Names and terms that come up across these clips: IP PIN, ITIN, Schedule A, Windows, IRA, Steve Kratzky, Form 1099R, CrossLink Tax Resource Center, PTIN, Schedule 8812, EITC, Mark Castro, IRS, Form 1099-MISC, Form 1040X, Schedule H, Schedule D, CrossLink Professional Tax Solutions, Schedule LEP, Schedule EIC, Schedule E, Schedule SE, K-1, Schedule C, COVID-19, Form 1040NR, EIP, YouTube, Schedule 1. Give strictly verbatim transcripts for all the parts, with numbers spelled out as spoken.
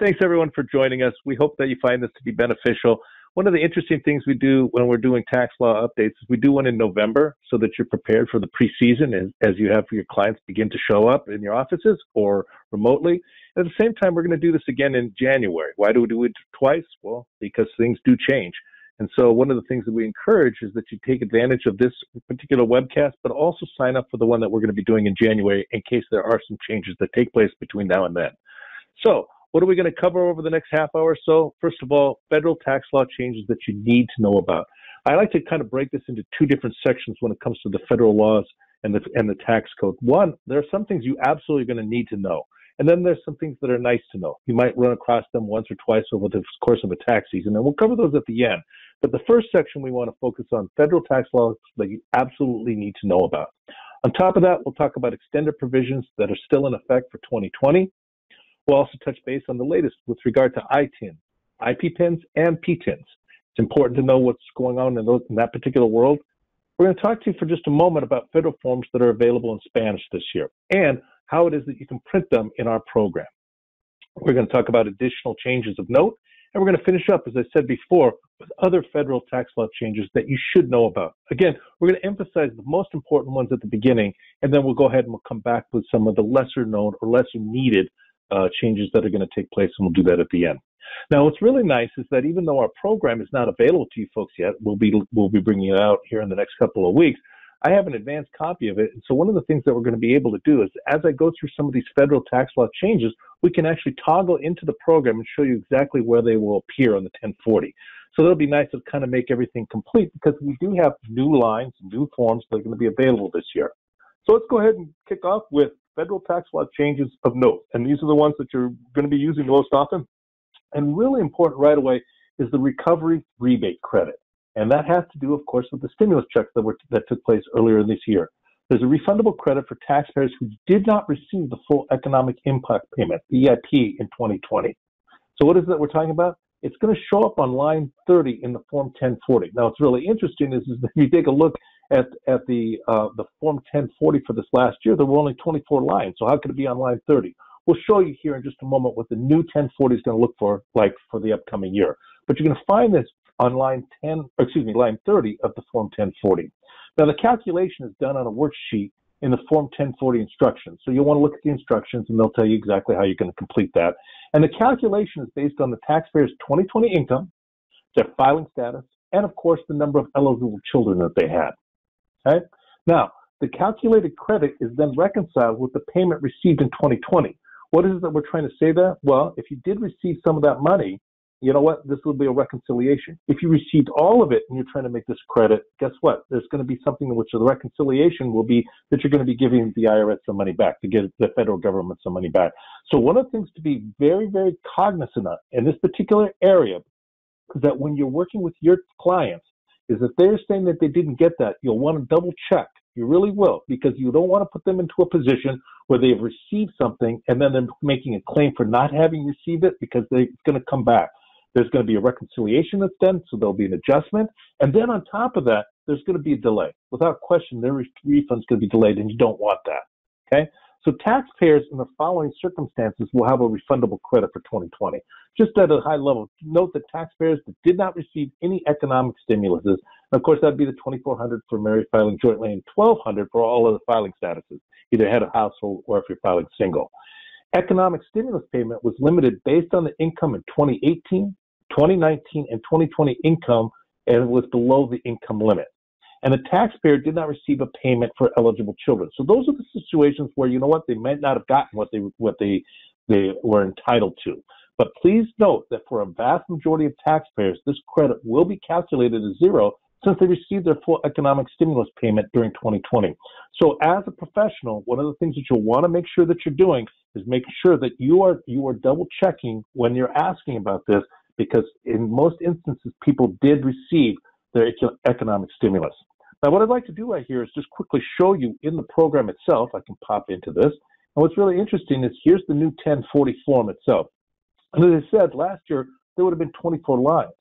Thanks everyone for joining us. We hope that you find this to be beneficial. One of the interesting things we do when we're doing tax law updates is we do one in November so that you're prepared for the preseason as, as you have your clients begin to show up in your offices or remotely. At the same time, we're going to do this again in January. Why do we do it twice? Well, because things do change. And so one of the things that we encourage is that you take advantage of this particular webcast, but also sign up for the one that we're going to be doing in January in case there are some changes that take place between now and then. So what are we going to cover over the next half hour or so? First of all, federal tax law changes that you need to know about. I like to kind of break this into two different sections when it comes to the federal laws and the, and the tax code. One, there are some things you absolutely are going to need to know. And then there's some things that are nice to know. You might run across them once or twice over the course of a tax season, and we'll cover those at the end. But the first section we want to focus on federal tax laws that you absolutely need to know about. On top of that, we'll talk about extended provisions that are still in effect for twenty twenty. We'll also touch base on the latest with regard to I T I N, I P PINs, and P T I Ns. It's important to know what's going on in, those, in that particular world. We're going to talk to you for just a moment about federal forms that are available in Spanish this year and how it is that you can print them in our program. We're going to talk about additional changes of note, and we're going to finish up, as I said before, with other federal tax law changes that you should know about. Again, we're going to emphasize the most important ones at the beginning, and then we'll go ahead and we'll come back with some of the lesser known or lesser needed Uh, changes that are going to take place, and we'll do that at the end. Now, what's really nice is that even though our program is not available to you folks yet, we'll be we'll be bringing it out here in the next couple of weeks. I have an advanced copy of it, and so one of the things that we're going to be able to do is, as I go through some of these federal tax law changes, we can actually toggle into the program and show you exactly where they will appear on the ten forty. So that'll be nice to kind of make everything complete, because we do have new lines, new forms that are going to be available this year. So let's go ahead and kick off with federal tax law changes of note. And these are the ones that you're going to be using most often. And really important right away is the recovery rebate credit. And that has to do, of course, with the stimulus checks that, were, that took place earlier this year. There's a refundable credit for taxpayers who did not receive the full economic impact payment, the E I P, in twenty twenty. So what is it that we're talking about? It's going to show up on line thirty in the Form ten forty. Now, what's really interesting is, is if you take a look at, at the, uh, the Form ten forty for this last year, there were only twenty-four lines. So how could it be on line thirty? We'll show you here in just a moment what the new ten forty is going to look for, like for the upcoming year. But you're going to find this on line ten, excuse me, line thirty of the Form ten forty. Now, the calculation is done on a worksheet in the Form ten forty instructions. So you'll want to look at the instructions, and they'll tell you exactly how you're going to complete that. And the calculation is based on the taxpayer's twenty twenty income, their filing status, and of course, the number of eligible children that they had. Okay? Now, the calculated credit is then reconciled with the payment received in twenty twenty. What is it that we're trying to say there? Well, if you did receive some of that money, you know what? This will be a reconciliation. If you received all of it and you're trying to make this credit, guess what? There's going to be something in which the reconciliation will be that you're going to be giving the I R S some money back, to give the federal government some money back. So one of the things to be very, very cognizant of in this particular area is that when you're working with your clients, is if they're saying that they didn't get that, you'll want to double check. You really will, because you don't want to put them into a position where they've received something and then they're making a claim for not having received it, because they're going to come back. There's going to be a reconciliation that's done, so there'll be an adjustment. And then on top of that, there's going to be a delay. Without question, their refund's going to be delayed, and you don't want that, okay? So taxpayers in the following circumstances will have a refundable credit for twenty twenty. Just at a high level, note that taxpayers that did not receive any economic stimuluses, and of course, that'd be the twenty-four hundred dollars for married filing jointly and twelve hundred dollars for all other filing statuses, either head of household or if you're filing single. Economic stimulus payment was limited based on the income in twenty eighteen, twenty nineteen, and twenty twenty income, and it was below the income limit. And the taxpayer did not receive a payment for eligible children. So those are the situations where, you know what, they might not have gotten what they what they they were entitled to. But please note that for a vast majority of taxpayers, this credit will be calculated as zero since they received their full economic stimulus payment during twenty twenty. So as a professional, one of the things that you'll want to make sure that you're doing is making sure that you are you are double checking when you're asking about this, because in most instances, people did receive their economic stimulus. Now, what I'd like to do right here is just quickly show you in the program itself. I can pop into this. And what's really interesting is here's the new ten forty form itself. And as I said, last year, there would have been twenty-four lines.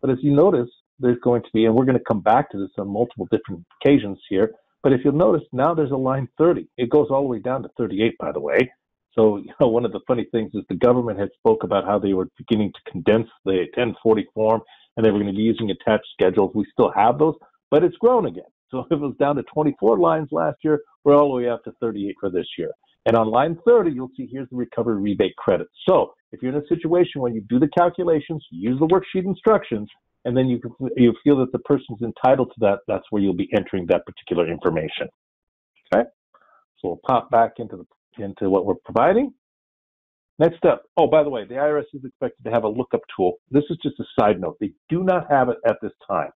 But as you notice, there's going to be, and we're going to come back to this on multiple different occasions here, but if you'll notice, now there's a line thirty. It goes all the way down to thirty-eight, by the way. So, you know, one of the funny things is the government had spoke about how they were beginning to condense the ten forty form, and they were going to be using attached schedules. We still have those, but it's grown again. So it was down to twenty-four lines last year. We're all the way up to thirty-eight for this year. And on line thirty, you'll see here's the recovery rebate credit. So if you're in a situation where you do the calculations, use the worksheet instructions, and then you, can, you feel that the person's entitled to that, that's where you'll be entering that particular information. Okay? So we'll pop back into the into what we're providing. Next up, oh, by the way, the I R S is expected to have a lookup tool. This is just a side note. They do not have it at this time.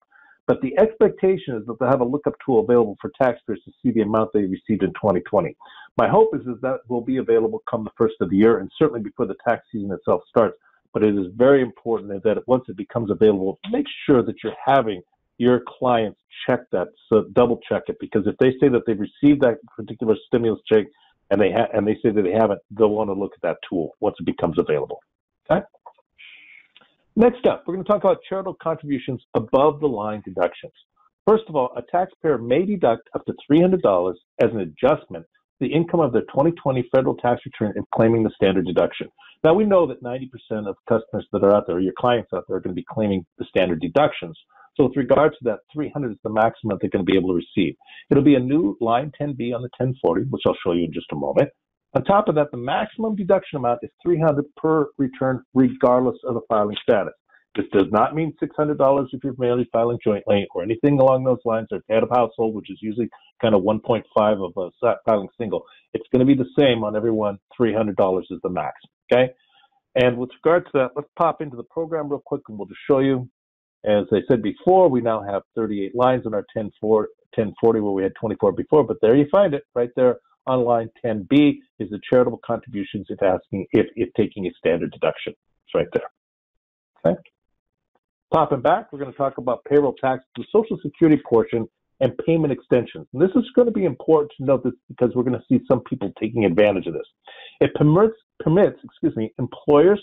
But the expectation is that they'll have a lookup tool available for taxpayers to see the amount they received in twenty twenty. My hope is, is that will be available come the first of the year and certainly before the tax season itself starts. But it is very important that once it becomes available, make sure that you're having your clients check that, so double check it. Because if they say that they've received that particular stimulus check and they, ha and they say that they haven't, they'll want to look at that tool once it becomes available. Okay? Next up, we're going to talk about charitable contributions above the line deductions. First of all, a taxpayer may deduct up to three hundred dollars as an adjustment to the income of their twenty twenty federal tax return if claiming the standard deduction. Now, we know that ninety percent of customers that are out there, or your clients out there, are going to be claiming the standard deductions. So with regard to that, three hundred dollars is the maximum they're going to be able to receive. It'll be a new line ten B on the ten forty, which I'll show you in just a moment. On top of that, the maximum deduction amount is three hundred dollars per return, regardless of the filing status. This does not mean six hundred dollars if you're merely filing jointly or anything along those lines, or head of household, which is usually kind of one point five of a filing single. It's going to be the same on everyone. three hundred dollars is the max, okay? And with regard to that, let's pop into the program real quick, and we'll just show you. As I said before, we now have thirty-eight lines in our ten forty, where we had twenty-four before, but there you find it right there. On line ten B is the charitable contributions if asking if, if taking a standard deduction. It's right there. Okay. Popping back, we're going to talk about payroll tax, the Social Security portion, and payment extensions. And this is going to be important to note this because we're going to see some people taking advantage of this. It permits, permits excuse me, employers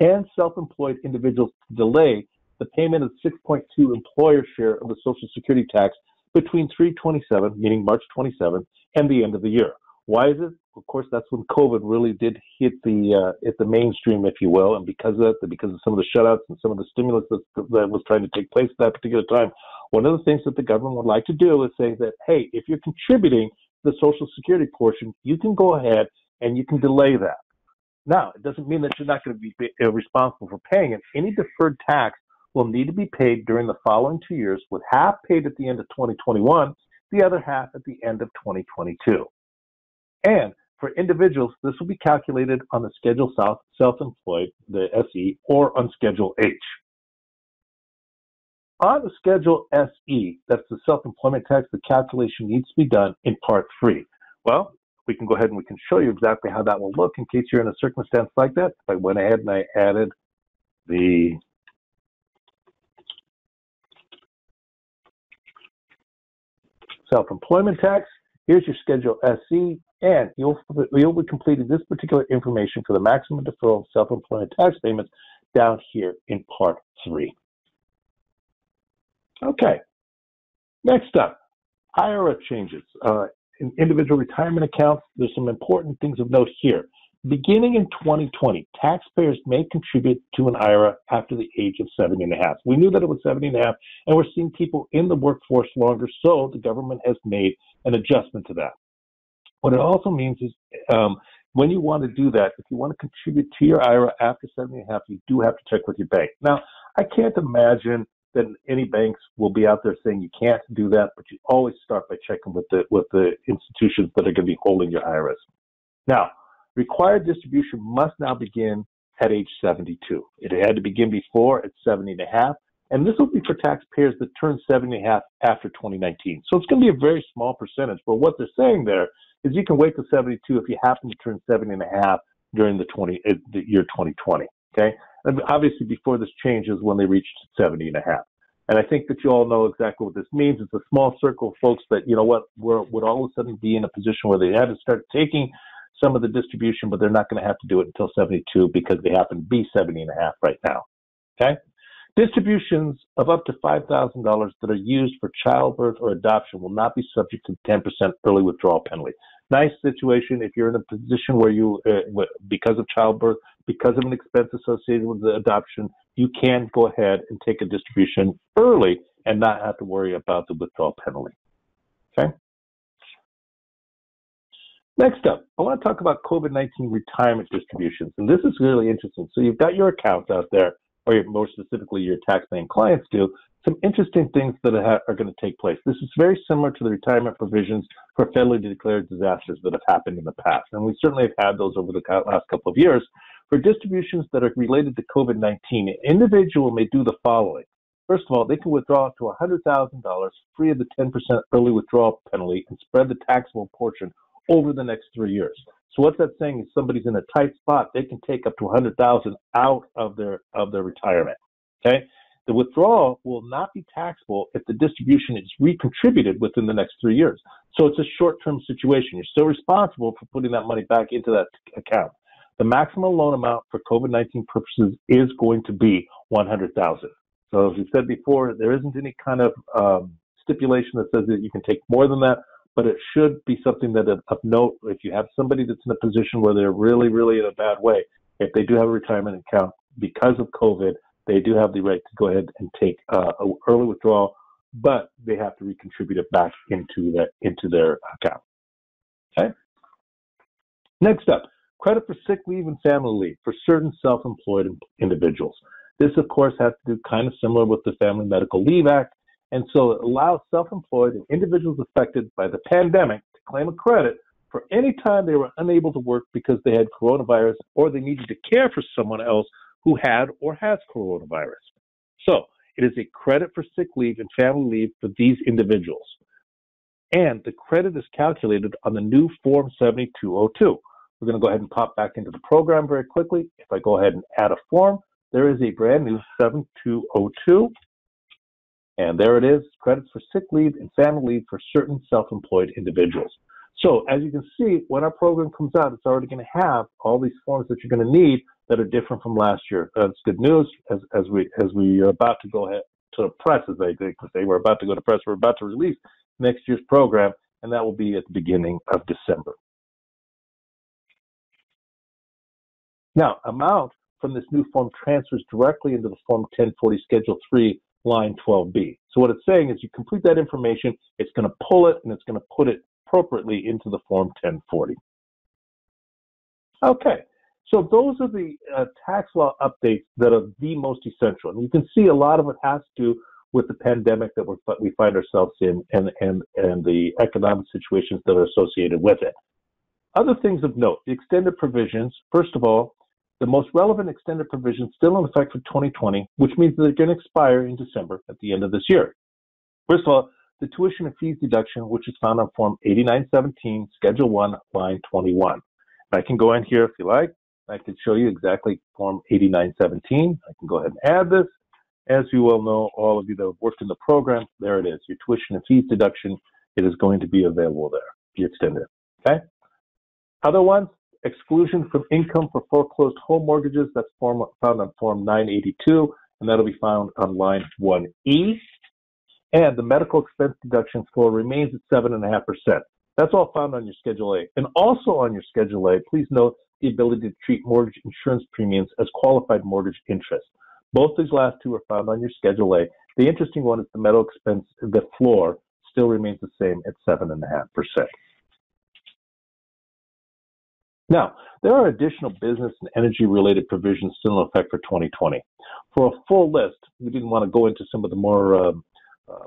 and self-employed individuals to delay the payment of six point two employer share of the Social Security tax between three twenty-seven, meaning March twenty-seventh, and the end of the year. Why is it? Of course, that's when COVID really did hit the uh, at the mainstream, if you will, and because of that, because of some of the shutouts and some of the stimulus that, that was trying to take place at that particular time, one of the things that the government would like to do is say that, hey, if you're contributing the Social Security portion, you can go ahead and you can delay that. Now, it doesn't mean that you're not going to be responsible for paying it. Any deferred tax will need to be paid during the following two years, with half paid at the end of twenty twenty-one, the other half at the end of twenty twenty-two. And for individuals, this will be calculated on the Schedule Self-Employed, the S E, or on Schedule H. On the Schedule S E, that's the self-employment tax, the calculation needs to be done in Part three. Well, we can go ahead and we can show you exactly how that will look in case you're in a circumstance like that. If I went ahead and I added the self-employment tax, here's your Schedule S E, and you'll, you'll be completing this particular information for the maximum deferral of self-employment tax payments down here in Part three. Okay, next up, I R A changes. Uh, in individual retirement accounts, there's some important things of note here. Beginning in twenty twenty, taxpayers may contribute to an I R A after the age of seventy and a half. We knew that it was seventy and a half, and we're seeing people in the workforce longer, so the government has made an adjustment to that. What it also means is um, when you want to do that, if you want to contribute to your I R A after seventy and a half, you do have to check with your bank. Now, I can't imagine that any banks will be out there saying you can't do that, but you always start by checking with the, with the institutions that are going to be holding your I R As. Now, required distribution must now begin at age seventy-two. It had to begin before at seventy and a half, and this will be for taxpayers that turn seventy and a half after twenty nineteen. So it's going to be a very small percentage, but what they're saying there is you can wait to seventy-two if you happen to turn seventy and a half during the, twenty, uh, the year twenty twenty, okay? And obviously before this change is when they reached seventy and a half. And I think that you all know exactly what this means. It's a small circle of folks that, you know what, were, would all of a sudden be in a position where they had to start taking some of the distribution, but they're not going to have to do it until seventy-two because they happen to be seventy and a half right now, okay? Distributions of up to five thousand dollars that are used for childbirth or adoption will not be subject to the ten percent early withdrawal penalty. nice situation if you're in a position where you, uh, because of childbirth, because of an expense associated with the adoption, you can go ahead and take a distribution early and not have to worry about the withdrawal penalty. Okay. Next up, I want to talk about COVID nineteen retirement distributions, and this is really interesting. So you've got your accounts out there, or more specifically, your taxpaying clients do, some interesting things that are going to take place. This is very similar to the retirement provisions for federally declared disasters that have happened in the past, and we certainly have had those over the last couple of years. For distributions that are related to COVID nineteen, an individual may do the following. First of all, they can withdraw up to one hundred thousand dollars free of the ten percent early withdrawal penalty and spread the taxable portion over the next three years. So what's that saying? If somebody's in a tight spot, they can take up to one hundred thousand dollars out of their of their retirement. Okay, the withdrawal will not be taxable if the distribution is recontributed within the next three years. So it's a short-term situation. You're still responsible for putting that money back into that account. The maximum loan amount for COVID nineteen purposes is going to be one hundred thousand dollars. So as we said before, there isn't any kind of um, stipulation that says that you can take more than that. But it should be something that of note, if you have somebody that's in a position where they're really, really in a bad way, if they do have a retirement account because of COVID, they do have the right to go ahead and take uh, an early withdrawal, but they have to recontribute it back into that into their account. Okay. Next up, credit for sick leave and family leave for certain self-employed individuals. This, of course, has to do kind of similar with the Family Medical Leave Act. And so it allows self-employed and individuals affected by the pandemic to claim a credit for any time they were unable to work because they had coronavirus or they needed to care for someone else who had or has coronavirus. So it is a credit for sick leave and family leave for these individuals. And the credit is calculated on the new Form seventy-two oh two. We're going to go ahead and pop back into the program very quickly. If I go ahead and add a form, there is a brand new seventy-two oh two. And there it is, credits for sick leave and family leave for certain self-employed individuals. So as you can see, when our program comes out, it's already going to have all these forms that you're going to need that are different from last year. That's good news as, as, we, as we are about to go ahead to the press, as I think to say, we're about to go to press, we're about to release next year's program, and that will be at the beginning of December. Now, amount from this new form transfers directly into the Form ten forty Schedule three line twelve B. So what it's saying is you complete that information, it's going to pull it, and it's going to put it appropriately into the Form ten forty. Okay, so those are the uh, tax law updates that are the most essential. And you can see a lot of it has to do with the pandemic that we're, we find ourselves in and, and, and the economic situations that are associated with it. Other things of note, the extended provisions, first of all, the most relevant extended provision still in effect for twenty twenty, which means that they're going to expire in December at the end of this year. First of all, the tuition and fees deduction, which is found on Form eighty-nine seventeen, Schedule one, line twenty-one. And I can go in here if you like. I can show you exactly Form eighty-nine seventeen. I can go ahead and add this. As you well know, all of you that have worked in the program, there it is. Your tuition and fees deduction, it is going to be available there. You extend it. Okay? Other ones? Exclusion from income for foreclosed home mortgages, that's form, found on Form nine eighty-two, and that'll be found on line one E. And the medical expense deduction floor remains at seven point five percent. That's all found on your Schedule A. And also on your Schedule A, please note the ability to treat mortgage insurance premiums as qualified mortgage interest. Both these last two are found on your Schedule A. The interesting one is the medical expense, the floor still remains the same at seven point five percent. Now, there are additional business and energy-related provisions still in effect for twenty twenty. For a full list, we didn't want to go into some of the more uh,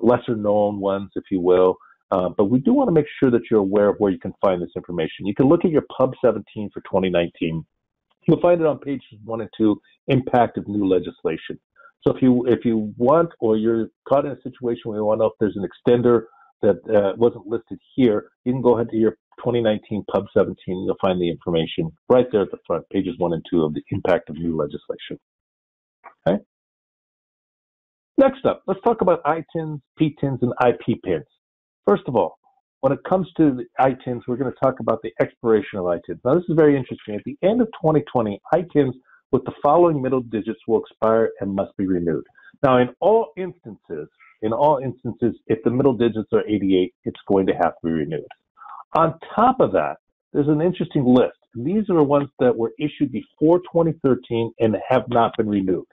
lesser-known ones, if you will, uh, but we do want to make sure that you're aware of where you can find this information. You can look at your P U B seventeen for twenty nineteen. You'll find it on pages one and two, Impact of New Legislation. So if you, if you want or you're caught in a situation where you want to know if there's an extender that uh, wasn't listed here, you can go ahead to your twenty nineteen P U B seventeen, you'll find the information right there at the front, pages one and two of the impact of new legislation. Okay. Next up, let's talk about I T I Ns, P T I Ns, and I P P I Ns. First of all, when it comes to the I T I Ns, we're going to talk about the expiration of I T I Ns. Now, this is very interesting. At the end of twenty twenty, I T I Ns with the following middle digits will expire and must be renewed. Now, in all instances, in all instances, if the middle digits are eighty-eight, it's going to have to be renewed. On top of that, there's an interesting list. These are the ones that were issued before twenty thirteen and have not been renewed.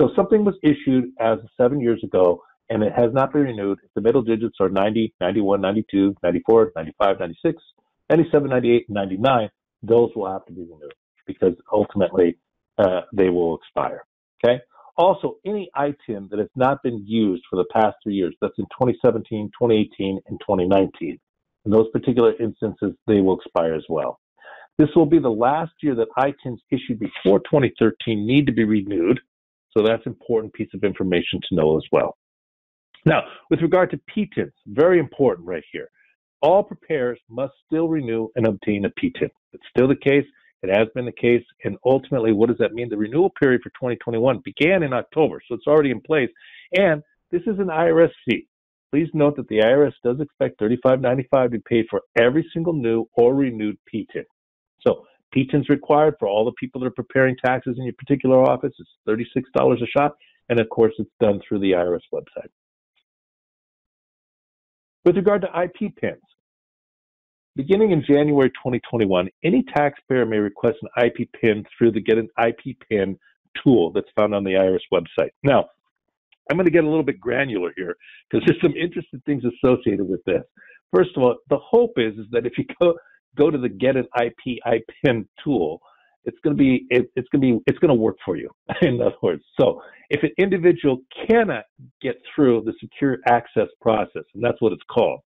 So something was issued as of seven years ago, and it has not been renewed. The middle digits are ninety, ninety-one, ninety-two, ninety-four, ninety-five, ninety-six, ninety-seven, ninety-eight, ninety-nine. Those will have to be renewed because ultimately uh, they will expire. Okay. Also, any I T I N that has not been used for the past three years, that's in twenty seventeen, twenty eighteen, and twenty nineteen. In those particular instances, they will expire as well. This will be the last year that I T I Ns issued before twenty thirteen need to be renewed. So that's an important piece of information to know as well. Now, with regard to P T I Ns, very important right here. All preparers must still renew and obtain a P T I N. It's still the case. It has been the case. And ultimately, what does that mean? The renewal period for twenty twenty-one began in October, so it's already in place. And this is an I R S fee. Please note that the I R S does expect thirty-five ninety-five to be paid for every single new or renewed P T I N. So P T I N is required for all the people that are preparing taxes in your particular office. It's thirty-six dollars a shot. And of course, it's done through the I R S website. With regard to I P PINs, beginning in January twenty twenty-one, any taxpayer may request an I P PIN through the Get an I P PIN tool that's found on the I R S website. Now, I'm going to get a little bit granular here because there's some interesting things associated with this. First of all, the hope is, is that if you go, go to the Get an I P I P I N tool, it's going to be it, it's going to be it's going to work for you. In other words, so if an individual cannot get through the secure access process, and that's what it's called.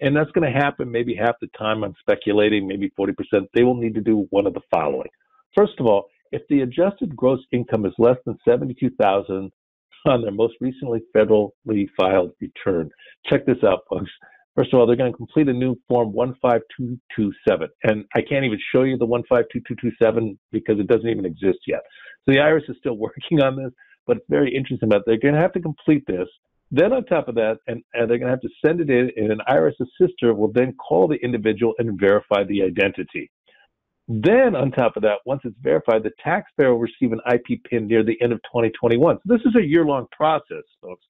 And that's going to happen maybe half the time, I'm speculating, maybe forty percent, they will need to do one of the following. First of all, if the adjusted gross income is less than seventy-two thousand dollars on their most recently federally filed return, check this out, folks. First of all, they're going to complete a new Form one five two two two seven. And I can't even show you the one five two two two seven because it doesn't even exist yet. So the I R S is still working on this, but it's very interesting about they're going to have to complete this. Then on top of that, and, and they're going to have to send it in, and an I R S assister will then call the individual and verify the identity. Then on top of that, once it's verified, the taxpayer will receive an I P PIN near the end of twenty twenty-one. So this is a year-long process, folks.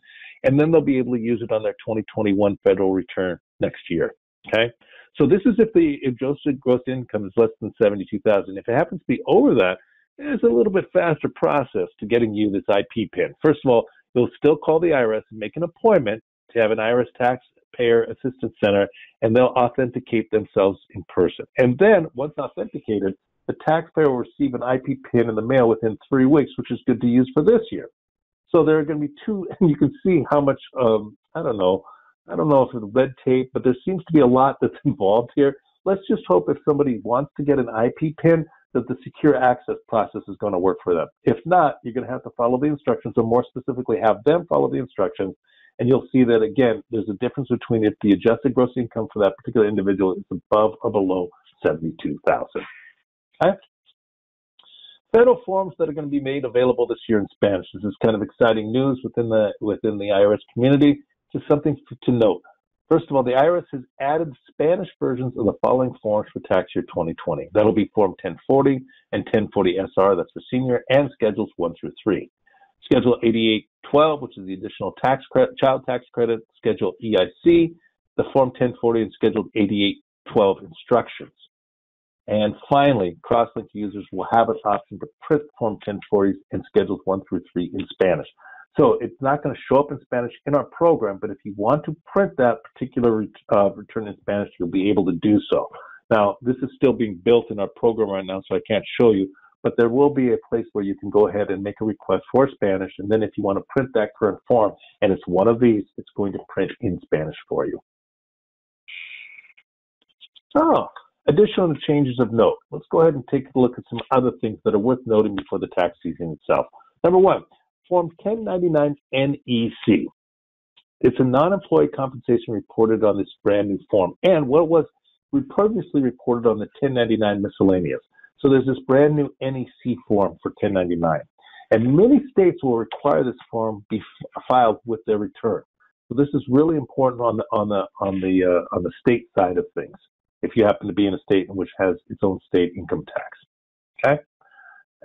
And then they'll be able to use it on their twenty twenty-one federal return next year, okay? So this is if the adjusted gross income is less than seventy-two thousand dollars. If it happens to be over that, it's a little bit faster process to getting you this I P PIN. First of all, you'll still call the I R S and make an appointment to have an I R S Taxpayer Assistance Center, and they'll authenticate themselves in person. And then, once authenticated, the taxpayer will receive an I P PIN in the mail within three weeks, which is good to use for this year. So there are going to be two, and you can see how much, um, I don't know, I don't know if it's red tape, but there seems to be a lot that's involved here. Let's just hope if somebody wants to get an I P PIN, that the secure access process is going to work for them. If not, you're going to have to follow the instructions, or more specifically, have them follow the instructions. And you'll see that, again, there's a difference between if the adjusted gross income for that particular individual is above or below seventy-two thousand dollars. Okay? Federal forms that are going to be made available this year in Spanish. This is kind of exciting news within the, within the I R S community. Just something to note. First of all, the I R S has added Spanish versions of the following forms for tax year twenty twenty. That'll be Form ten forty and ten forty S R, that's for senior, and Schedules one through three. Schedule eighty-eight twelve, which is the additional tax credit, child tax credit, Schedule E I C, the Form ten forty and Schedule eighty-eight twelve instructions. And finally, CrossLink users will have an option to print Form ten forties and Schedules one through three in Spanish. So it's not going to show up in Spanish in our program, but if you want to print that particular uh, return in Spanish, you'll be able to do so. Now, this is still being built in our program right now, so I can't show you, but there will be a place where you can go ahead and make a request for Spanish, and then if you want to print that current form, and it's one of these, it's going to print in Spanish for you. So, additional changes of note. Let's go ahead and take a look at some other things that are worth noting before the tax season itself. Number one. Form ten ninety-nine N E C. It's a non-employee compensation reported on this brand new form, and what was previously reported on the ten ninety-nine miscellaneous. So there's this brand new N E C form for ten ninety-nine, and many states will require this form be filed with their return. So this is really important on the on the on the uh, on the state side of things. If you happen to be in a state which has its own state income tax, okay.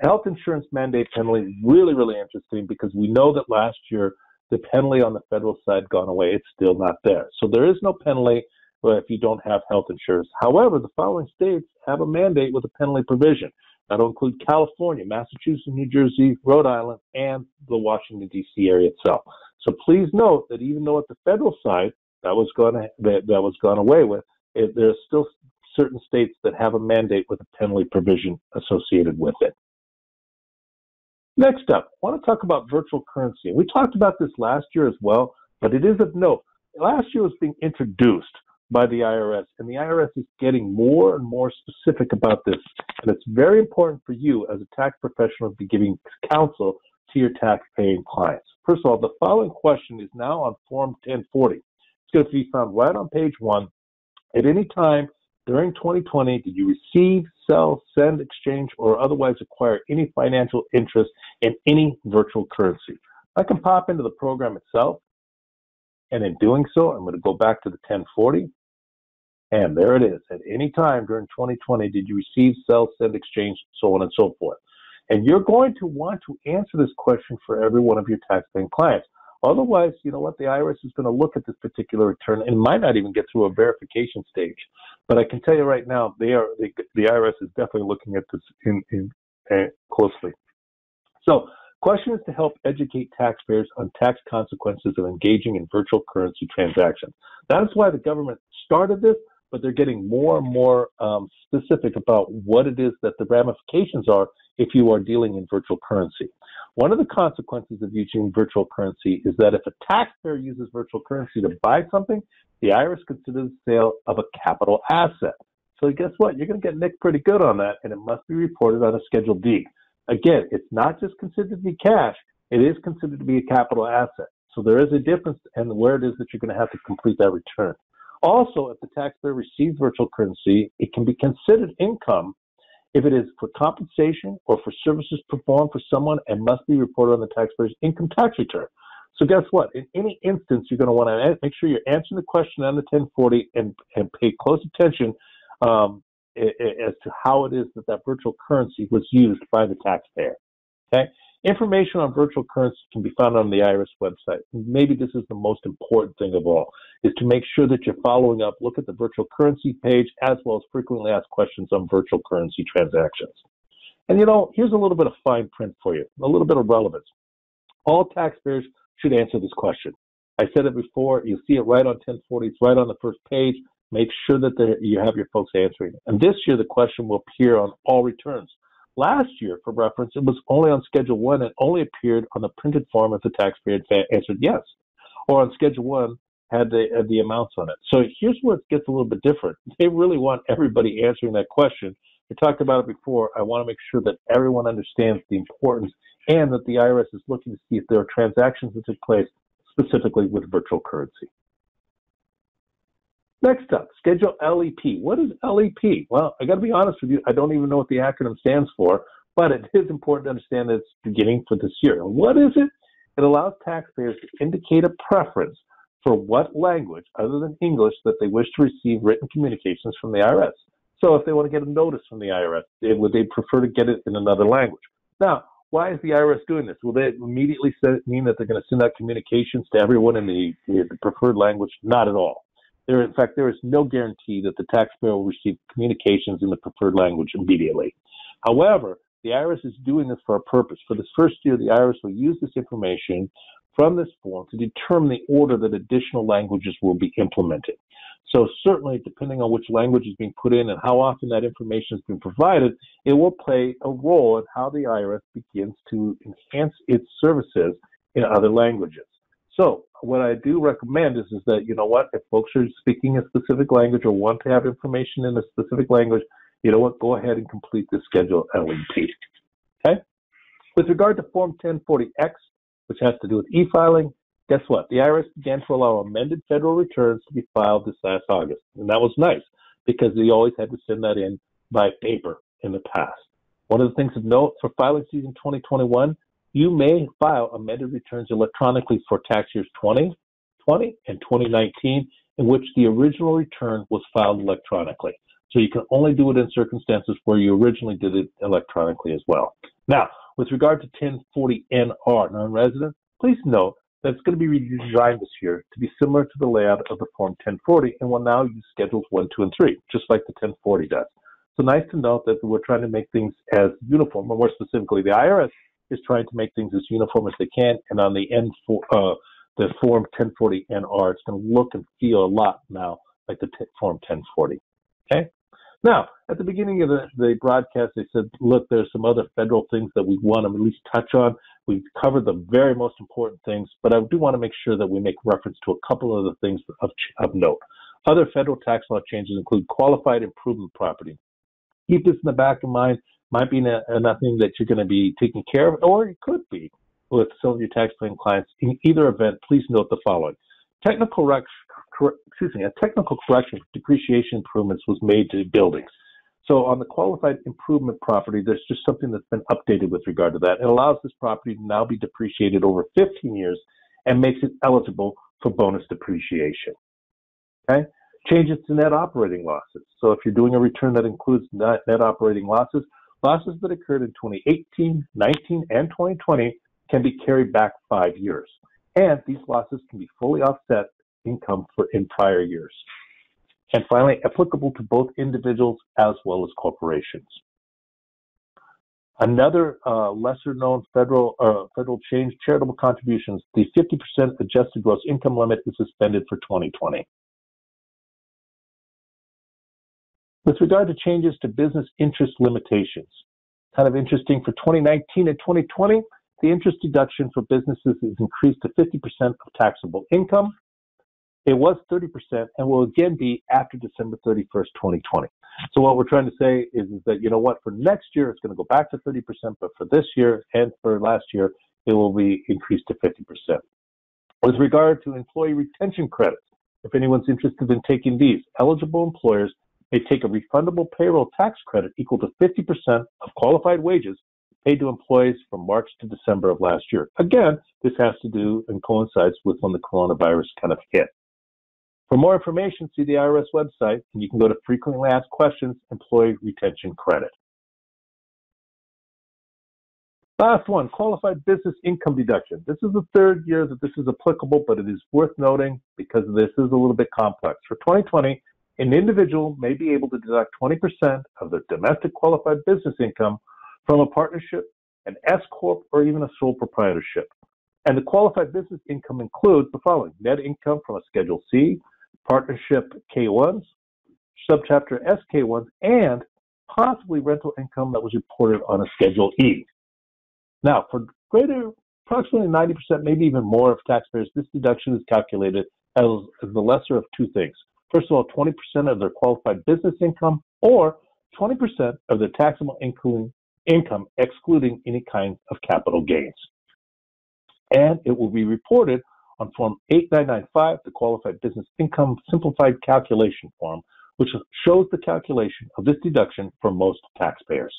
Health insurance mandate penalty, really, really interesting because we know that last year the penalty on the federal side gone away. It's still not there. So there is no penalty if you don't have health insurance. However, the following states have a mandate with a penalty provision. That'll include California, Massachusetts, New Jersey, Rhode Island, and the Washington, D C area itself. So please note that even though at the federal side that was gone, that, that was gone away with, it, there's still certain states that have a mandate with a penalty provision associated with it. Next up, I want to talk about virtual currency. We talked about this last year as well, but it is of note. Last year was being introduced by the I R S, and the I R S is getting more and more specific about this. And it's very important for you as a tax professional to be giving counsel to your tax-paying clients. First of all, the following question is now on Form ten forty. It's going to be found right on page one. At any time during twenty twenty, did you receive, sell, send, exchange, or otherwise acquire any financial interest in any virtual currency? I can pop into the program itself, and in doing so, I'm going to go back to the ten forty, and there it is. At any time during twenty twenty, did you receive, sell, send, exchange, so on and so forth? And you're going to want to answer this question for every one of your taxpaying clients. Otherwise, you know what, the I R S is going to look at this particular return and might not even get through a verification stage. But I can tell you right now, they are they, the I R S is definitely looking at this in, in, uh, closely. So, question is to help educate taxpayers on tax consequences of engaging in virtual currency transactions. That is why the government started this, but they're getting more and more um, specific about what it is that the ramifications are if you are dealing in virtual currency. One of the consequences of using virtual currency is that if a taxpayer uses virtual currency to buy something, the I R S considers the sale of a capital asset. So guess what? You're going to get nicked pretty good on that, and it must be reported on a Schedule D. Again, it's not just considered to be cash. It is considered to be a capital asset. So there is a difference in where it is that you're going to have to complete that return. Also, if the taxpayer receives virtual currency, it can be considered income if it is for compensation or for services performed for someone and must be reported on the taxpayer's income tax return. So guess what? In any instance, you're going to want to make sure you're answering the question on the ten forty and, and pay close attention um, as to how it is that that virtual currency was used by the taxpayer. Okay? Information on virtual currency can be found on the I R S website. Maybe this is the most important thing of all, is to make sure that you're following up, look at the virtual currency page, as well as frequently asked questions on virtual currency transactions. And you know, here's a little bit of fine print for you, a little bit of relevance. All taxpayers should answer this question. I said it before, you'll see it right on ten forty, it's right on the first page. Make sure that you have your folks answering. And this year, the question will appear on all returns. Last year, for reference, it was only on Schedule one and only appeared on the printed form if the taxpayer answered yes, or on Schedule one had the, had the amounts on it. So here's where it gets a little bit different. They really want everybody answering that question. We talked about it before. I want to make sure that everyone understands the importance and that the I R S is looking to see if there are transactions that took place specifically with virtual currency. Next up, Schedule L E P. What is L E P? Well, I got to be honest with you, I don't even know what the acronym stands for, but it is important to understand that it's beginning for this year. And what is it? It allows taxpayers to indicate a preference for what language other than English that they wish to receive written communications from the I R S. So if they want to get a notice from the I R S, they, would they prefer to get it in another language? Now, why is the I R S doing this? Will they immediately mean that they're going to send out communications to everyone in the, the preferred language? Not at all. There, in fact, there is no guarantee that the taxpayer will receive communications in the preferred language immediately. However, the I R S is doing this for a purpose. For this first year, the I R S will use this information from this form to determine the order that additional languages will be implemented. So certainly, depending on which language is being put in and how often that information is being provided, it will play a role in how the I R S begins to enhance its services in other languages. So what I do recommend is, is that, you know what, if folks are speaking a specific language or want to have information in a specific language, you know what, go ahead and complete the Schedule L E P, okay? With regard to Form ten forty X, which has to do with e-filing, guess what? The I R S began to allow amended federal returns to be filed this last August, and that was nice because they always had to send that in by paper in the past. One of the things of note for filing season twenty twenty-one, you may file amended returns electronically for tax years twenty twenty and twenty nineteen, in which the original return was filed electronically. So you can only do it in circumstances where you originally did it electronically as well. Now, with regard to ten forty N R, non-resident, please note that's going to be redesigned this year to be similar to the layout of the Form ten forty and will now use Schedules one, two, and three, just like the ten forty does. So nice to note that we're trying to make things as uniform, or more specifically, the I R S is trying to make things as uniform as they can, and on the end for uh, the Form ten forty N R, it's going to look and feel a lot now like the Form ten forty, okay? Now, at the beginning of the, the broadcast, they said, look, there's some other federal things that we want to at least touch on. We've covered the very most important things, but I do want to make sure that we make reference to a couple of the things of, of note. Other federal tax law changes include qualified improvement property. Keep this in the back of mind. Might be nothing that you're going to be taking care of, or it could be with some of your tax plan clients. In either event, please note the following. Technical correction. Excuse me, a technical correction for depreciation improvements was made to buildings. So on the qualified improvement property, there's just something that's been updated with regard to that. It allows this property to now be depreciated over fifteen years and makes it eligible for bonus depreciation. Okay? Changes to net operating losses. So if you're doing a return that includes net operating losses, losses that occurred in twenty eighteen, nineteen, and twenty twenty can be carried back five years. And these losses can be fully offset income for in prior years. And finally, applicable to both individuals as well as corporations. Another uh, lesser known federal uh, federal change, charitable contributions, the fifty percent adjusted gross income limit is suspended for twenty twenty. With regard to changes to business interest limitations, kind of interesting for twenty nineteen and twenty twenty, the interest deduction for businesses is increased to fifty percent of taxable income. It was thirty percent and will again be after December thirty-first, twenty twenty. So what we're trying to say is, is that, you know what, for next year, it's going to go back to thirty percent, but for this year and for last year, it will be increased to fifty percent. With regard to employee retention credits, if anyone's interested in taking these, eligible employers may take a refundable payroll tax credit equal to fifty percent of qualified wages paid to employees from March to December of last year. Again, this has to do and coincides with when the coronavirus kind of hit. For more information, see the I R S website, and you can go to Frequently Asked Questions, Employee Retention Credit. Last one, Qualified Business Income Deduction. This is the third year that this is applicable, but it is worth noting because this is a little bit complex. For twenty twenty, an individual may be able to deduct twenty percent of their domestic qualified business income from a partnership, an S corp, or even a sole proprietorship. And the qualified business income includes the following: net income from a Schedule C, partnership K ones, subchapter S K ones, and possibly rental income that was reported on a Schedule E. Now, for greater, approximately ninety percent, maybe even more of taxpayers, this deduction is calculated as, as the lesser of two things. First of all, twenty percent of their qualified business income, or twenty percent of their taxable income, income excluding any kind of capital gains. And it will be reported on Form eight nine nine five, the Qualified Business Income Simplified Calculation Form, which shows the calculation of this deduction for most taxpayers.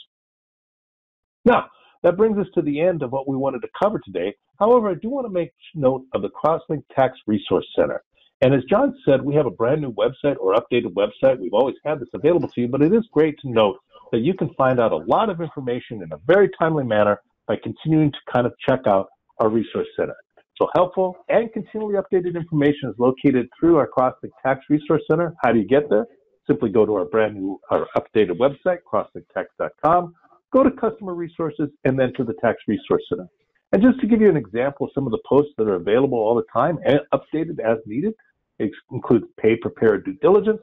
Now, that brings us to the end of what we wanted to cover today. However, I do want to make note of the CrossLink Tax Resource Center. And as John said, we have a brand new website or updated website. We've always had this available to you, but it is great to note that you can find out a lot of information in a very timely manner by continuing to kind of check out our resource center. So helpful and continually updated information is located through our CrossLink Tax Resource Center. How do you get there? Simply go to our brand new, our updated website, Cross Link Tax dot com, go to Customer Resources, and then to the Tax Resource Center. And just to give you an example of some of the posts that are available all the time and updated as needed, it includes Pay, Prepare, Due Diligence,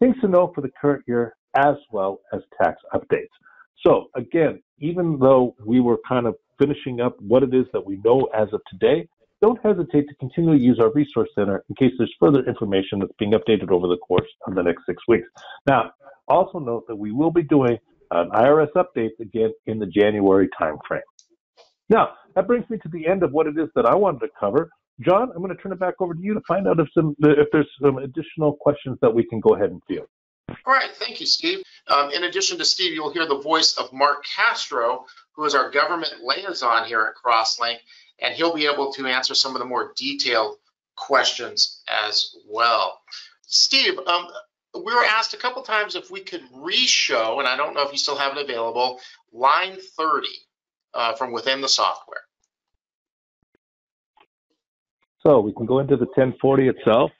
Things to Know for the Current Year, as well as tax updates. So again, even though we were kind of finishing up what it is that we know as of today, don't hesitate to continually use our resource center in case there's further information that's being updated over the course of the next six weeks. Now, also note that we will be doing an I R S update again in the January timeframe. Now, that brings me to the end of what it is that I wanted to cover. John, I'm going to turn it back over to you to find out if, some, if there's some additional questions that we can go ahead and field. All right, thank you, Steve. Um, in addition to Steve, you'll hear the voice of Mark Castro, who is our government liaison here at CrossLink, and he'll be able to answer some of the more detailed questions as well. Steve, um, we were asked a couple times if we could re-show, and I don't know if you still have it available, line thirty uh, from within the software. So we can go into the ten forty itself.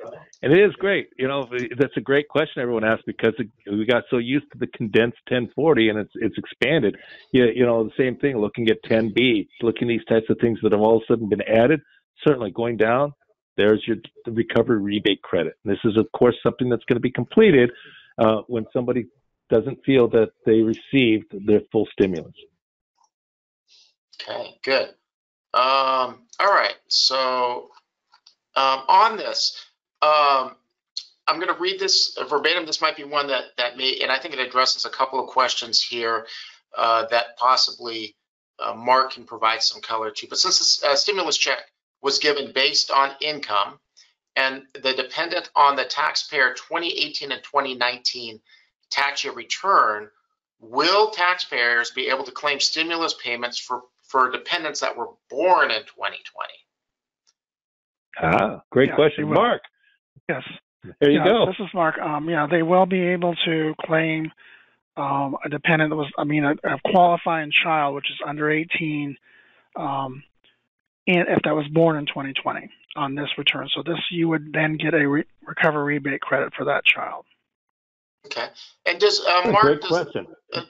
And it is great. You know, that's a great question everyone asks, because it, we got so used to the condensed ten forty, and it's it's expanded. You, you know, the same thing, looking at ten B, looking at these types of things that have all of a sudden been added. Certainly going down, there's your the recovery rebate credit. And this is, of course, something that's going to be completed uh, when somebody doesn't feel that they received their full stimulus. Okay, good. Um, all right, so um, on this, um, I'm going to read this verbatim. This might be one that, that may, and I think it addresses a couple of questions here uh, that possibly uh, Mark can provide some color to. But since this uh, stimulus check was given based on income and the dependent on the taxpayer twenty eighteen and twenty nineteen tax year return, will taxpayers be able to claim stimulus payments for, for dependents that were born in twenty twenty? Ah, great yeah, question, Mark. Yes. There you yeah, go. This is Mark. Um, yeah, they will be able to claim um, a dependent that was, I mean, a, a qualifying child, which is under eighteen, um, and if that was born in twenty twenty on this return. So this, you would then get a re recovery rebate credit for that child. Okay. And does uh, Mark, does,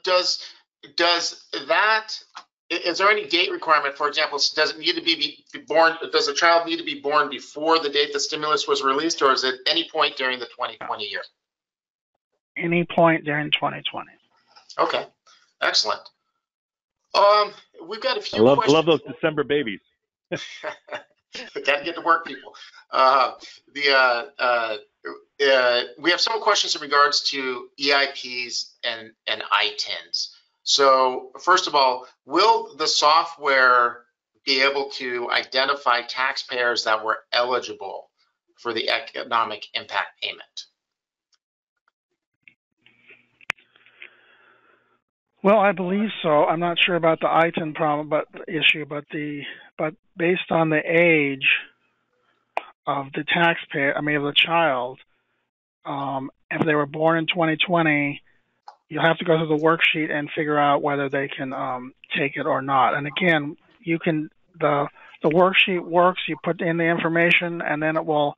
does does that, is there any date requirement? For example, does it need to be, be born? Does the child need to be born before the date the stimulus was released, or is it any point during the twenty twenty year? Any point during twenty twenty. Okay, excellent. Um, we've got a few. I love questions. love those December babies. Gotta get to work, people. Uh, the uh, uh, uh, we have several questions in regards to E I Ps and and I T I Ns. So first of all, will the software be able to identify taxpayers that were eligible for the economic impact payment? Well, I believe so. I'm not sure about the I T I N problem, but issue, but the but based on the age of the taxpayer, I mean of the child, um, if they were born in twenty twenty. You'll have to go through the worksheet and figure out whether they can um, take it or not. And again, you can the the worksheet works. You put in the information, and then it will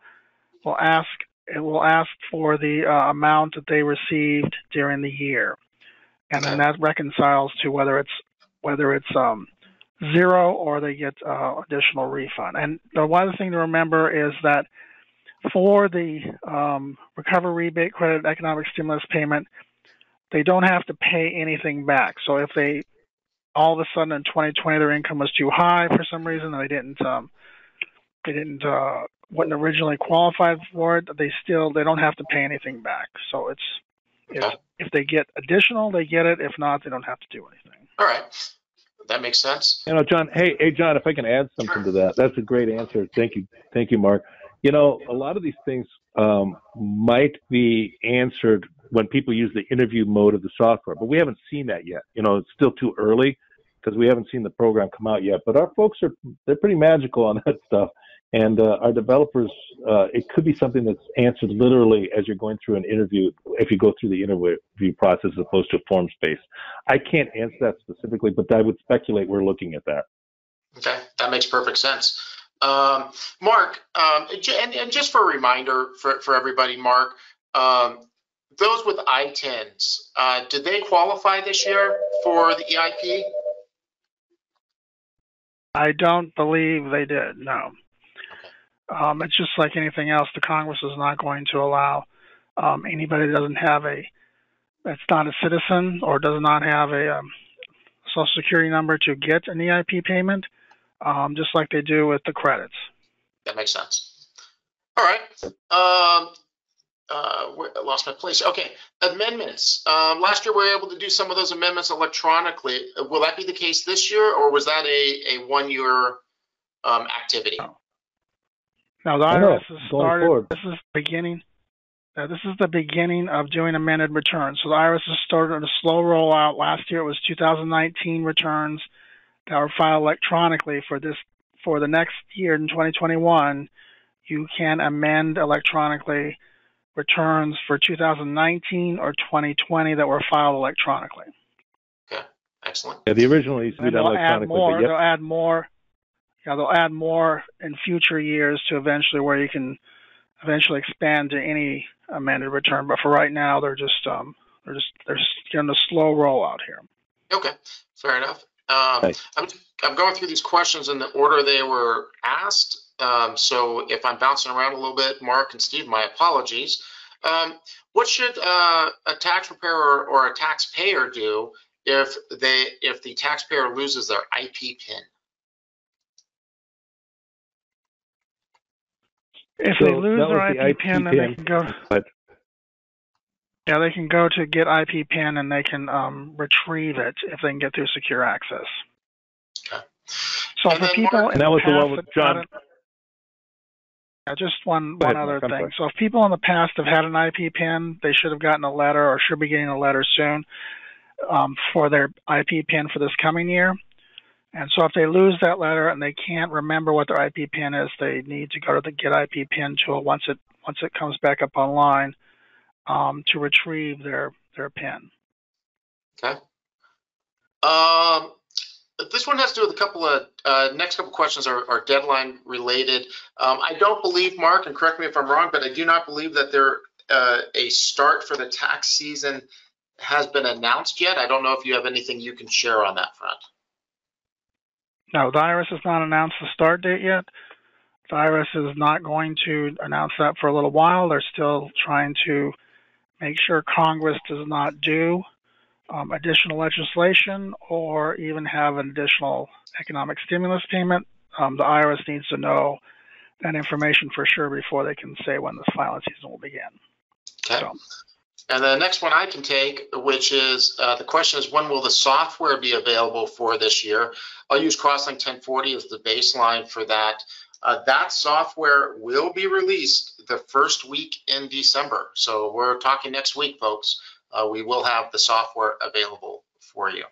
will ask it will ask for the uh, amount that they received during the year, and then that reconciles to whether it's whether it's um, zero or they get uh, additional refund. And the other thing to remember is that for the um, recovery rebate credit economic stimulus payment, they don't have to pay anything back. So if they, all of a sudden in twenty twenty, their income was too high for some reason, and they didn't, um, they didn't, uh, wasn't originally qualified for it, they still, they don't have to pay anything back. So it's, if, okay. if they get additional, they get it. If not, they don't have to do anything. All right. That makes sense. You know, John, hey, hey, John, if I can add something sure. to that, that's a great answer. Thank you. Thank you, Mark. You know, a lot of these things um, might be answered when people use the interview mode of the software, but we haven't seen that yet. You know, it's still too early because we haven't seen the program come out yet, but our folks are, they're pretty magical on that stuff. And uh, our developers, uh, it could be something that's answered literally as you're going through an interview, if you go through the interview process as opposed to a form space. I can't answer that specifically, but I would speculate we're looking at that. Okay, that makes perfect sense. Um, Mark, um, and, and just for a reminder for, for everybody, Mark, um, those with I T I Ns, uh, did they qualify this year for the E I P? I don't believe they did, no. Um, it's just like anything else. The Congress is not going to allow um, anybody that doesn't have a, that's not a citizen or does not have a um, Social Security number to get an E I P payment, um, just like they do with the credits. That makes sense. All right. Um, Uh, I lost my place. Okay, amendments. Um, last year we were able to do some of those amendments electronically. Will that be the case this year, or was that a, a one-year um, activity? No. Now the I R S has started. Forward. This is the beginning. Uh, this is the beginning of doing amended returns. So the I R S has started a slow rollout. Last year it was two thousand nineteen returns that were filed electronically. For this, for the next year in twenty twenty-one, you can amend electronically returns for two thousand nineteen or twenty twenty that were filed electronically. Okay, excellent. Yeah, the original needs to be done electronically. They'll add more. Yep. They'll add more. you know, they'll add more in future years to eventually where you can eventually expand to any amended return. But for right now, they're just um, they're just they're getting a slow rollout here. Okay, fair enough. Um, nice. I'm I'm going through these questions in the order they were asked. Um, so if I'm bouncing around a little bit, Mark and Steve, my apologies. Um, what should uh, a tax preparer or a taxpayer do if they if the taxpayer loses their I P PIN? If so they lose their the I P, I P PIN, then they can go. But, yeah, they can go to get I P PIN and they can um, retrieve it if they can get through secure access. Okay. So and for people, Mark, in that the was past the one with John. It, yeah, just one go one ahead, other Mark, thing. So if people in the past have had an I P PIN, they should have gotten a letter or should be getting a letter soon um, for their I P PIN for this coming year. And so if they lose that letter and they can't remember what their I P PIN is, they need to go to the Get I P PIN tool once it once it comes back up online um, to retrieve their their PIN. Okay. Um, this one has to do with a couple of uh, next couple questions are, are deadline related. Um, I don't believe, Mark, and correct me if I'm wrong, but I do not believe that there uh, a start for the tax season has been announced yet. I don't know if you have anything you can share on that front. No, the I R S has not announced the start date yet. The I R S is not going to announce that for a little while. They're still trying to make sure Congress does not do um, additional legislation or even have an additional economic stimulus payment. Um, the I R S needs to know that information for sure before they can say when the filing season will begin. Okay. So. And the next one I can take, which is uh, the question is, when will the software be available for this year? I'll use CrossLink ten forty as the baseline for that. Uh, that software will be released the first week in December. So we're talking next week, folks. Uh, we will have the software available for you.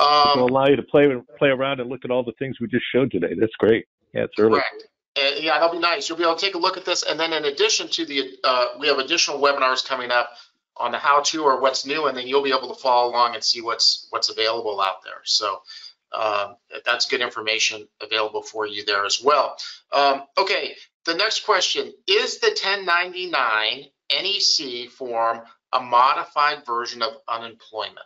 Um, it will allow you to play, play around and look at all the things we just showed today. That's great. Yeah, it's early. Correct. Yeah, that'll be nice. You'll be able to take a look at this. And then in addition to the, uh, we have additional webinars coming up on the how-to or what's new, and then you'll be able to follow along and see what's what's available out there. So um, that's good information available for you there as well. Um, okay, the next question, is the ten ninety-nine N E C form a modified version of unemployment?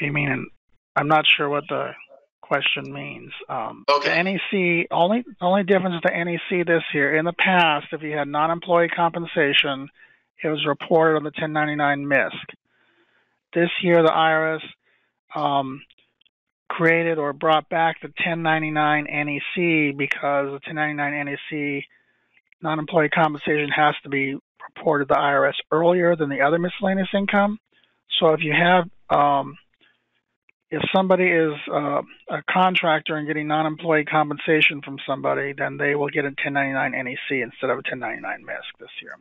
I mean, I'm not sure what the question means. Um, okay. The N E C, only only difference with the N E C this year, in the past, if you had non-employee compensation, it was reported on the ten ninety-nine MISC. This year, the I R S um, created or brought back the ten ninety-nine N E C because the ten ninety-nine N E C non-employee compensation has to be reported to the I R S earlier than the other miscellaneous income. So if you have um, If somebody is uh, a contractor and getting non-employee compensation from somebody, then they will get a ten ninety-nine N E C instead of a ten ninety-nine MISC this year.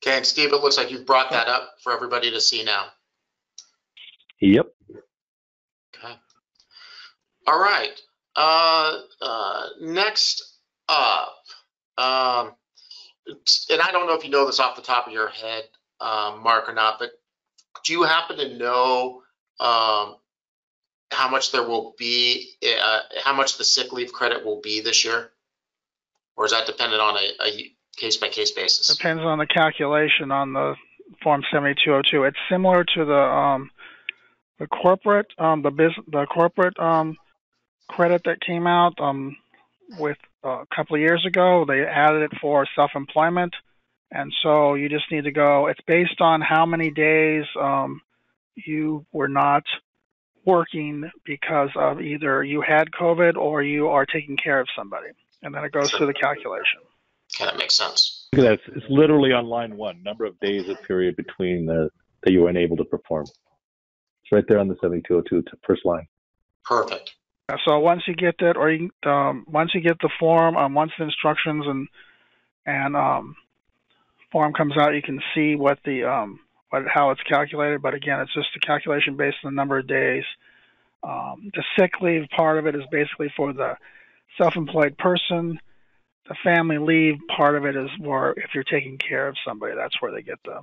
Okay, and Steve, it looks like you've brought that up for everybody to see now. Yep. Okay. All right. Uh, uh, next up, um, and I don't know if you know this off the top of your head, uh, Mark, or not, but do you happen to know um, how much there will be, uh, how much the sick leave credit will be this year? Or is that dependent on a case-by-case basis? Depends on the calculation on the Form seventy-two oh two. It's similar to the um, the corporate um, the business, the corporate um, credit that came out um, with uh, a couple of years ago. They added it for self-employment, and so you just need to go. It's based on how many days um, you were not working because of either you had COVID or you are taking care of somebody, and then it goes sure. through the calculation. Okay, that makes sense. Look at that. It's literally on line one, number of days of period between the, that you were unable to perform. It's right there on the seventy-two oh two first line. Perfect. So once you get that, or you, um, once you get the form, um, once the instructions and and um, form comes out, you can see what the um, But how it's calculated, but again, it's just a calculation based on the number of days. Um, the sick leave part of it is basically for the self-employed person. The family leave part of it is more if you're taking care of somebody. That's where they get the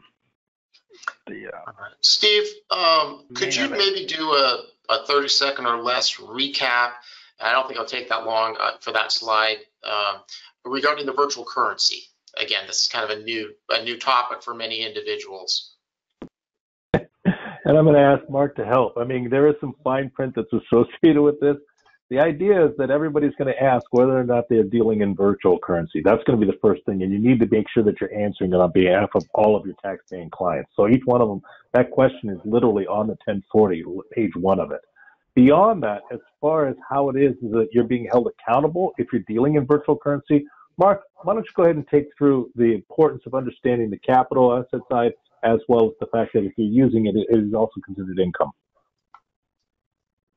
The, uh, Steve, um, could you maybe do a, a thirty second or less recap? I don't think I'll take that long uh, for that slide uh, regarding the virtual currency. Again, this is kind of a new a new topic for many individuals. And I'm going to ask Mark to help. I mean, there is some fine print that's associated with this. The idea is that everybody's going to ask whether or not they're dealing in virtual currency. That's going to be the first thing, and you need to make sure that you're answering it on behalf of all of your taxpaying clients. So each one of them, that question is literally on the ten forty, page one of it. Beyond that, as far as how it is that you're being held accountable if you're dealing in virtual currency, Mark, why don't you go ahead and take through the importance of understanding the capital asset side, as well as the fact that if you're using it, it is also considered income.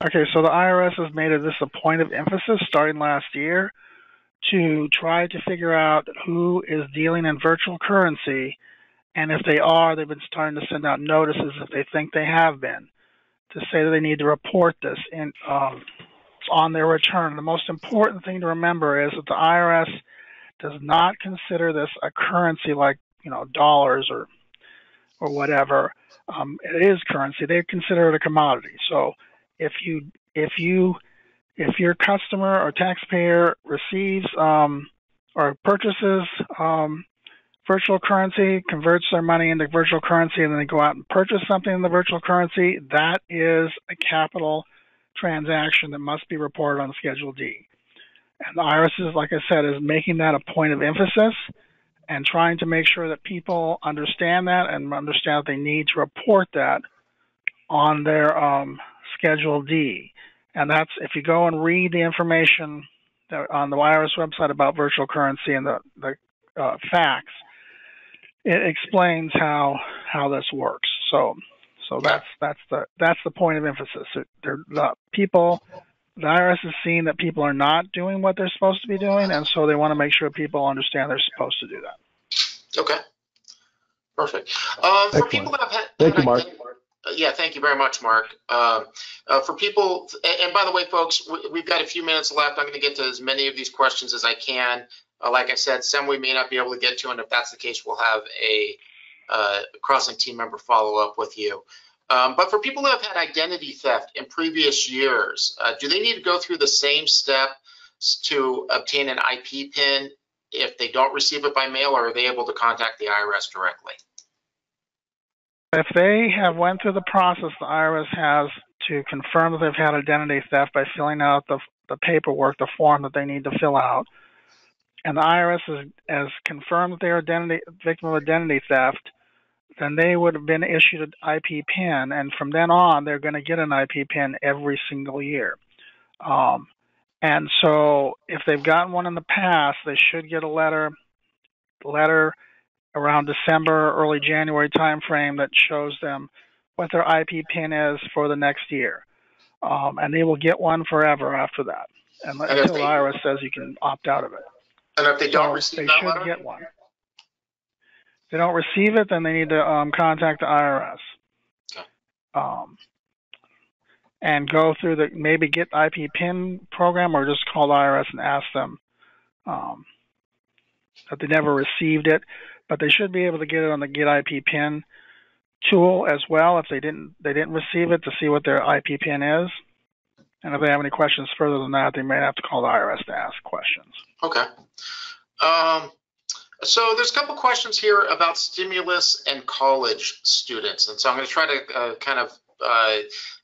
Okay, so the I R S has made this a point of emphasis starting last year to try to figure out who is dealing in virtual currency, and if they are, they've been starting to send out notices if they think they have been, to say that they need to report this in, um, on their return. The most important thing to remember is that the I R S does not consider this a currency like, you know, dollars or or whatever. Um, it is currency. They consider it a commodity. So if you if you if your customer or taxpayer receives um, or purchases um, virtual currency, converts their money into virtual currency, and then they go out and purchase something in the virtual currency, that is a capital transaction that must be reported on Schedule D. And the I R S, is, like I said, is making that a point of emphasis and trying to make sure that people understand that and understand that they need to report that on their um, Schedule D. And that's, if you go and read the information that, on the I R S website about virtual currency and the, the uh, facts, it explains how how this works. So, so that's that's the that's the point of emphasis. They're, the people. The I R S is seeing that people are not doing what they're supposed to be doing, and so they want to make sure people understand they're supposed to do that. Okay, perfect. Uh, for people that have had, thank you, Mark. Yeah, thank you very much, Mark. Uh, uh, for people, and by the way, folks, we've got a few minutes left. I'm going to get to as many of these questions as I can. Uh, like I said, some we may not be able to get to, and if that's the case, we'll have a uh, CrossLink team member follow up with you. Um, but for people who have had identity theft in previous years, uh, do they need to go through the same steps to obtain an I P PIN if they don't receive it by mail, or are they able to contact the I R S directly? If they have went through the process the I R S has to confirm that they've had identity theft by filling out the, the paperwork, the form that they need to fill out, and the I R S has, has confirmed that they're identity, victim of identity theft, then they would have been issued an I P PIN, and from then on, they're going to get an I P PIN every single year. Um, and so if they've gotten one in the past, they should get a letter letter around December, early January timeframe that shows them what their I P PIN is for the next year. Um, and they will get one forever after that, and and until the I R S says you can opt out of it. And if they don't so receive they that should letter? get one. If they don't receive it, then they need to um, contact the I R S, okay. um, and go through the maybe get I P PIN program, or just call the I R S and ask them um, that they never received it. But they should be able to get it on the Get I P PIN tool as well if they didn't they didn't receive it, to see what their I P PIN is. And if they have any questions further than that, they may have to call the I R S to ask questions. Okay. Um. So there's a couple questions here about stimulus and college students, and so I'm going to try to uh, kind of uh,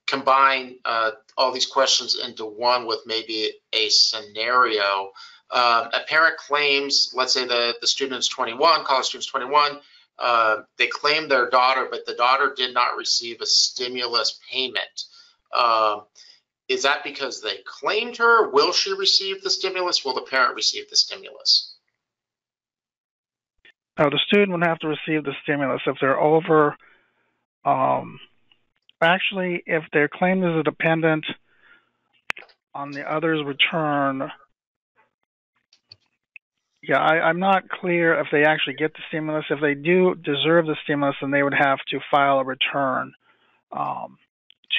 combine uh, all these questions into one with maybe a scenario. Uh, a parent claims, let's say the, the student's twenty-one, college student's twenty-one, uh, they claim their daughter, but the daughter did not receive a stimulus payment. Uh, is that because they claimed her? Will she receive the stimulus? Will the parent receive the stimulus? Now, the student would have to receive the stimulus if they're over, um, actually, if their claim is a dependent on the other's return. Yeah, I, I'm not clear if they actually get the stimulus. If they do deserve the stimulus, then they would have to file a return um,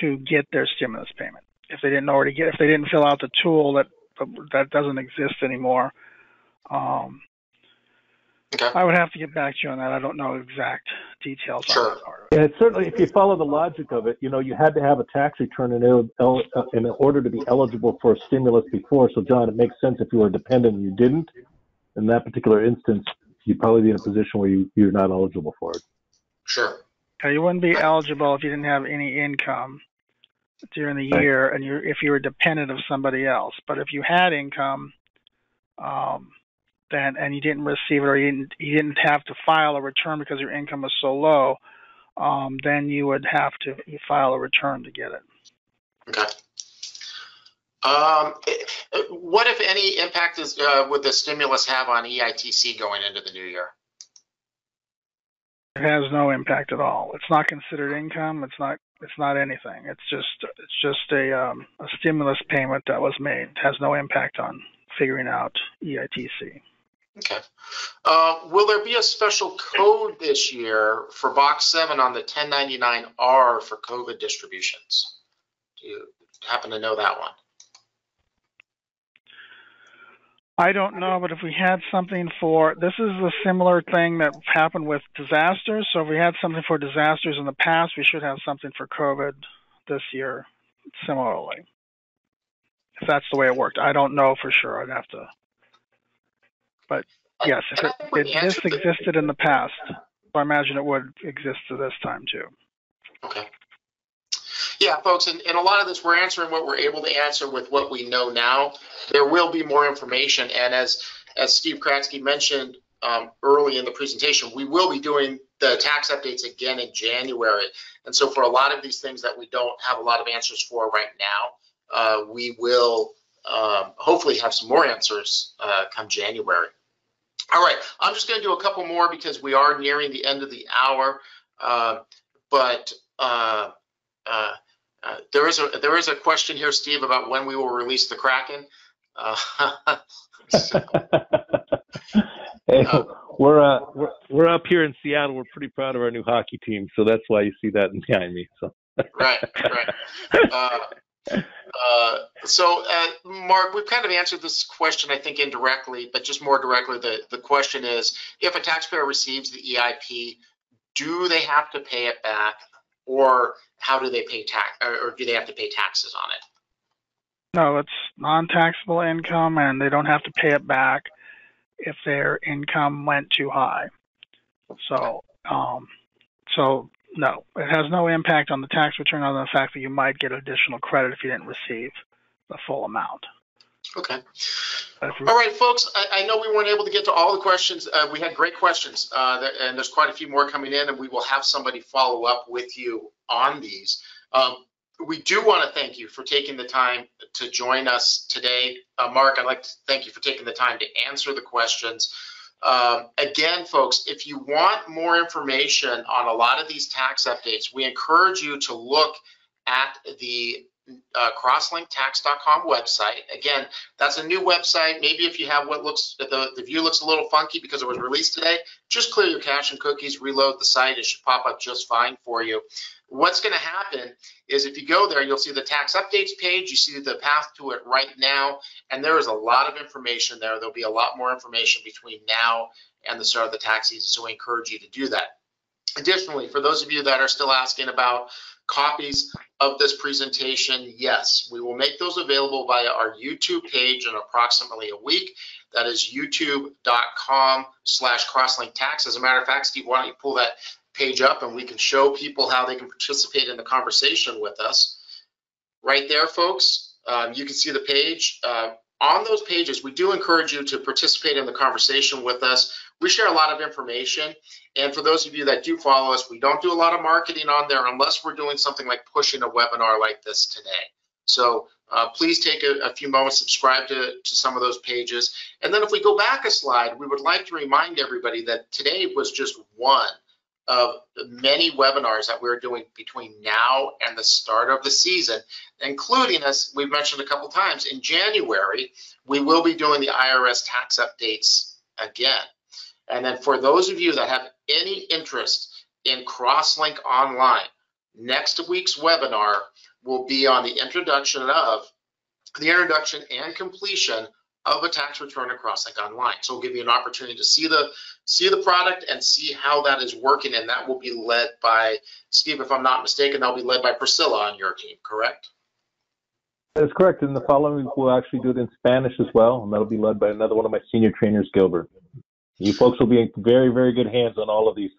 to get their stimulus payment. If they didn't already get, if they didn't fill out the tool that that doesn't exist anymore. Um, Okay. I would have to get back to you on that. I don't know exact details. Sure. On that part. Yeah, it's certainly, if you follow the logic of it, you know, you had to have a tax return in, el uh, in order to be eligible for stimulus before. So, John, it makes sense if you were dependent and you didn't. In that particular instance, you'd probably be in a position where you, you're not eligible for it. Sure. Now, you wouldn't be eligible if you didn't have any income during the year, right. and you if you were dependent of somebody else. But if you had income, um, then and you didn't receive it, or you didn't you didn't have to file a return because your income was so low, um, then you would have to file a return to get it. Okay. Um, what, if any, impact is uh, would the stimulus have on E I T C going into the new year? It has no impact at all. It's not considered income. It's not. It's not anything. It's just. It's just a um, a stimulus payment that was made. It has no impact on figuring out E I T C. Okay. Uh, will there be a special code this year for Box Seven on the ten ninety-nine R for COVID distributions? Do you happen to know that one? I don't know, but if we had something for, this is a similar thing that happened with disasters. So if we had something for disasters in the past, we should have something for COVID this year, similarly. If that's the way it worked. I don't know for sure. I'd have to, but yes, if it, it, this existed in the past, I imagine it would exist to this time too. Okay. Yeah, folks, and, and a lot of this, we're answering what we're able to answer with what we know now. There will be more information, and as as Steve Kratzky mentioned um, early in the presentation, we will be doing the tax updates again in January. And so for a lot of these things that we don't have a lot of answers for right now, uh, we will um, hopefully have some more answers uh, come January. All right, I'm just going to do a couple more because we are nearing the end of the hour, uh, but uh, uh, Uh, there is a there is a question here, Steve, about when we will release the Kraken. Uh, so, hey, uh, we're, uh, we're we're up here in Seattle. We're pretty proud of our new hockey team, so that's why you see that behind me. So. Right, right. Uh, uh, so, uh, Mark, we've kind of answered this question, I think, indirectly, but just more directly. The the question is, if a taxpayer receives the E I P, do they have to pay it back? Or how do they pay tax, or, or do they have to pay taxes on it? No, it's non-taxable income, and they don't have to pay it back if their income went too high. So, um, so no, it has no impact on the tax return other than the fact that you might get additional credit if you didn't receive the full amount. Okay. All right, folks, I, I know we weren't able to get to all the questions. Uh, we had great questions, uh, and there's quite a few more coming in, and we will have somebody follow up with you on these. Um, we do want to thank you for taking the time to join us today. Uh, Mark, I'd like to thank you for taking the time to answer the questions. Um, again, folks, if you want more information on a lot of these tax updates, we encourage you to look at the Uh, Crosslink Tax dot com website. Again, that's a new website. Maybe if you have what looks, the, the view looks a little funky because it was released today, just clear your cache and cookies, reload the site. It should pop up just fine for you. What's going to happen is if you go there, you'll see the tax updates page. You see the path to it right now, and there is a lot of information there. There'll be a lot more information between now and the start of the tax season, so we encourage you to do that. Additionally, for those of you that are still asking about copies of this presentation, yes, we will make those available via our YouTube page in approximately a week. That is youtube dot com slash crosslink tax. As a matter of fact, Steve, why don't you pull that page up and we can show people how they can participate in the conversation with us. Right there, folks, um, you can see the page. Uh, on those pages, we do encourage you to participate in the conversation with us. We share a lot of information, and for those of you that do follow us, we don't do a lot of marketing on there unless we're doing something like pushing a webinar like this today. So uh, please take a, a few moments, subscribe to, to some of those pages. And then if we go back a slide, we would like to remind everybody that today was just one of the many webinars that we're doing between now and the start of the season, including, as we've mentioned a couple times, in January, we will be doing the I R S tax updates again. And then for those of you that have any interest in CrossLink Online, next week's webinar will be on the introduction of the introduction and completion of a tax return at CrossLink Online. So we'll give you an opportunity to see the see the product and see how that is working, and that will be led by, Steve, if I'm not mistaken, that'll be led by Priscilla on your team, correct? That is correct, and the following we'll actually do it in Spanish as well, and that'll be led by another one of my senior trainers, Gilbert. You folks will be in very, very good hands on all of these.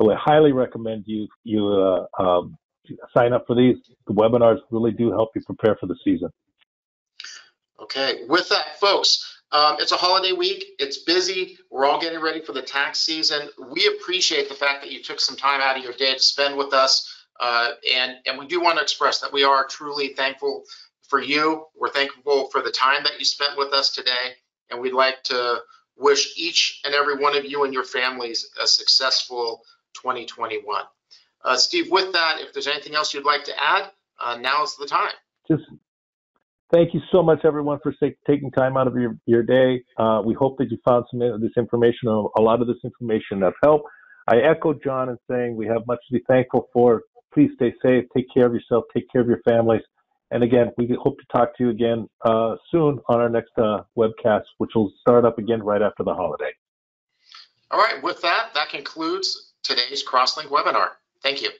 So I highly recommend you you uh, um, sign up for these. The webinars really do help you prepare for the season. Okay, with that, folks, um, it's a holiday week. It's busy. We're all getting ready for the tax season. We appreciate the fact that you took some time out of your day to spend with us, uh, and, and we do want to express that we are truly thankful for you. We're thankful for the time that you spent with us today, and we'd like to wish each and every one of you and your families a successful twenty twenty-one. Uh, Steve, with that, if there's anything else you'd like to add, uh, now's the time. Just thank you so much, everyone, for taking time out of your, your day. Uh, we hope that you found some of this information, a lot of this information of help. I echo John in saying we have much to be thankful for. Please stay safe, take care of yourself, take care of your families. And again, we hope to talk to you again uh, soon on our next uh, webcast, which will start up again right after the holiday. All right, with that, that concludes today's CrossLink webinar. Thank you.